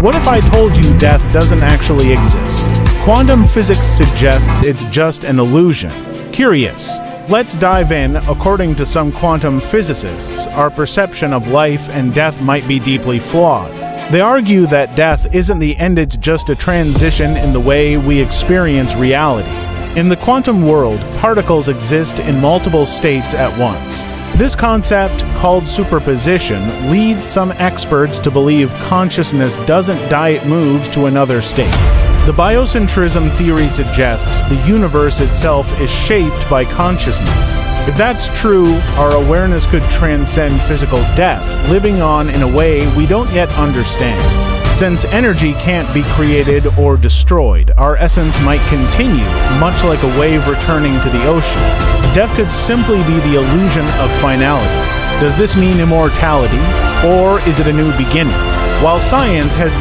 What if I told you death doesn't actually exist? Quantum physics suggests it's just an illusion. Curious? Let's dive in. According to some quantum physicists, our perception of life and death might be deeply flawed. They argue that death isn't the end, it's just a transition in the way we experience reality. In the quantum world, particles exist in multiple states at once. This concept, called superposition, leads some experts to believe consciousness doesn't die, it moves to another state. The biocentrism theory suggests the universe itself is shaped by consciousness. If that's true, our awareness could transcend physical death, living on in a way we don't yet understand. Since energy can't be created or destroyed, our essence might continue, much like a wave returning to the ocean. Death could simply be the illusion of finality. Does this mean immortality, or is it a new beginning? While science has